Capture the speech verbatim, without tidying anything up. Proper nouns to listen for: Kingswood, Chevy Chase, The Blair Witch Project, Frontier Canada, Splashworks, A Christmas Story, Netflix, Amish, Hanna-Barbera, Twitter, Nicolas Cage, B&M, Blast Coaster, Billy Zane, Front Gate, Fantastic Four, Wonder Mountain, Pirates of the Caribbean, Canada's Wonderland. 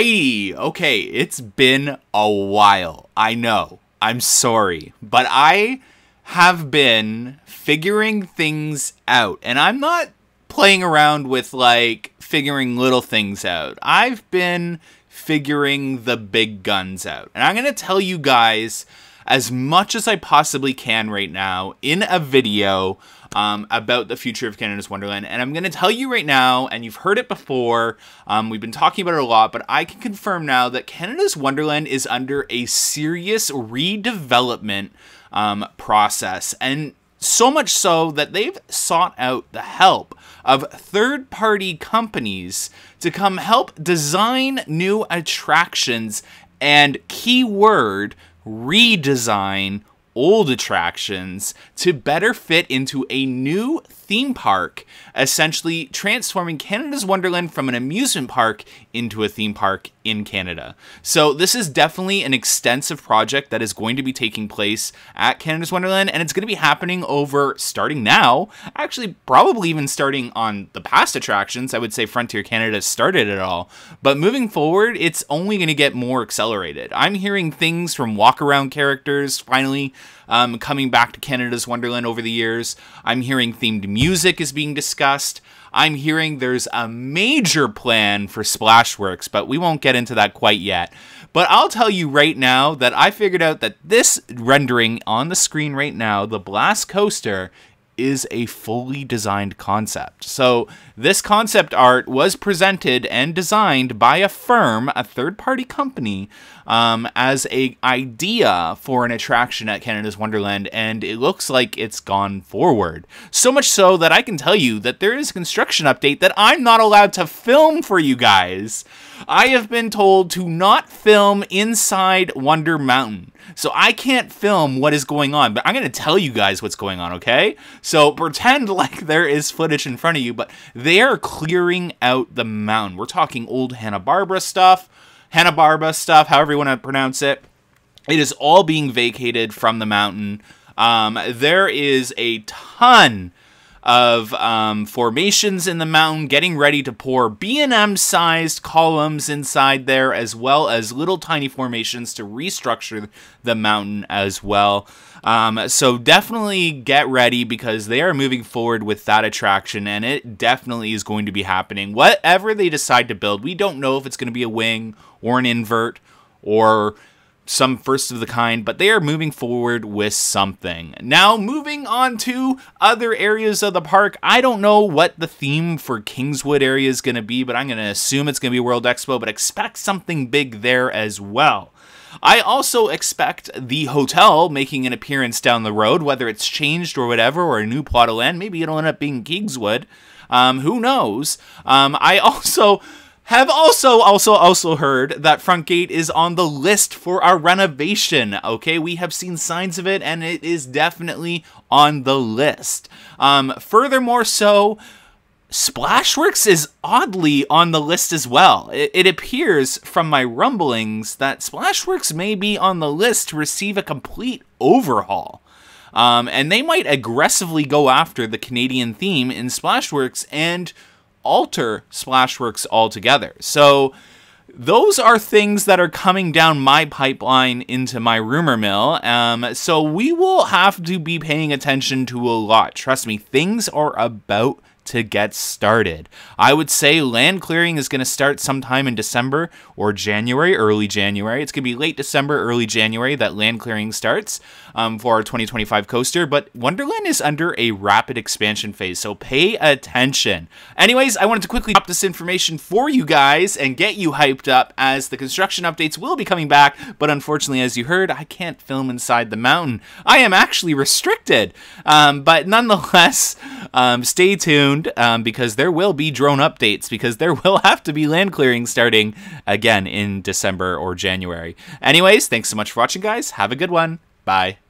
righty. Okay, it's been a while. I know. I'm sorry. But I have been figuring things out. And I'm not playing around with, like, figuring little things out. I've been figuring the big guns out. And I'm going to tell you guys as much as I possibly can right now in a video um, about the future of Canada's Wonderland. And I'm going to tell you right now, and you've heard it before, um, we've been talking about it a lot, but I can confirm now that Canada's Wonderland is under a serious redevelopment um, process. And so much so that they've sought out the help of third-party companies to come help design new attractions and, keyword, redesign old attractions to better fit into a new theme park, essentially transforming Canada's Wonderland from an amusement park into a theme park in Canada. So this is definitely an extensive project that is going to be taking place at Canada's Wonderland, and it's going to be happening over, starting now, actually probably even starting on the past attractions. I would say Frontier Canada started it all, but moving forward, it's only going to get more accelerated. I'm hearing things from walk-around characters finally um, coming back to Canada's Wonderland over the years. I'm hearing themed music. Music is being discussed. I'm hearing there's a major plan for Splashworks, but we won't get into that quite yet. But I'll tell you right now that I figured out that this rendering on the screen right now, the Blast Coaster, is a fully designed concept. So this concept art was presented and designed by a firm, a third-party company, um, as an idea for an attraction at Canada's Wonderland, and it looks like it's gone forward. So much so that I can tell you that there is a construction update that I'm not allowed to film for you guys. I have been told to not film inside Wonder Mountain. So I can't film what is going on, but I'm going to tell you guys what's going on, okay? So pretend like there is footage in front of you, but they are clearing out the mountain. We're talking old Hanna-Barbera stuff, Hanna-Barbera stuff, however you want to pronounce it. It is all being vacated from the mountain. Um, there is a ton of um, formations in the mountain, getting ready to pour B and M sized columns inside there, as well as little tiny formations to restructure the mountain as well. Um, so definitely get ready, because they are moving forward with that attraction, and it definitely is going to be happening. Whatever they decide to build, we don't know if it's going to be a wing or an invert or some first of the kind, but they are moving forward with something. Now, moving on to other areas of the park, I don't know what the theme for Kingswood area is going to be, but I'm going to assume it's going to be World Expo, but expect something big there as well. I also expect the hotel making an appearance down the road, whether it's changed or whatever, or a new plot of land. Maybe it'll end up being Kingswood. Um, who knows? Um, I also... Have also, also, also heard that Front Gate is on the list for our renovation, okay? We have seen signs of it, and it is definitely on the list. Um, furthermore so, Splashworks is oddly on the list as well. It, it appears from my rumblings that Splashworks may be on the list to receive a complete overhaul. Um, and they might aggressively go after the Canadian theme in Splashworks and alter Splashworks altogether. So those are things that are coming down my pipeline into my rumor mill. Um, so we will have to be paying attention to a lot. Trust me, things are about to get started. I would say land clearing is going to start sometime in December or January, early January. It's going to be late December, early January that land clearing starts um, for our twenty twenty-five coaster, but Wonderland is under a rapid expansion phase, so pay attention. Anyways, I wanted to quickly drop this information for you guys and get you hyped up, as the construction updates will be coming back, but unfortunately, as you heard, I can't film inside the mountain. I am actually restricted, um, but nonetheless, um, stay tuned. Um, because there will be drone updates, because there will have to be land clearing starting again in December or January. Anyways, thanks so much for watching, guys. Have a good one. Bye.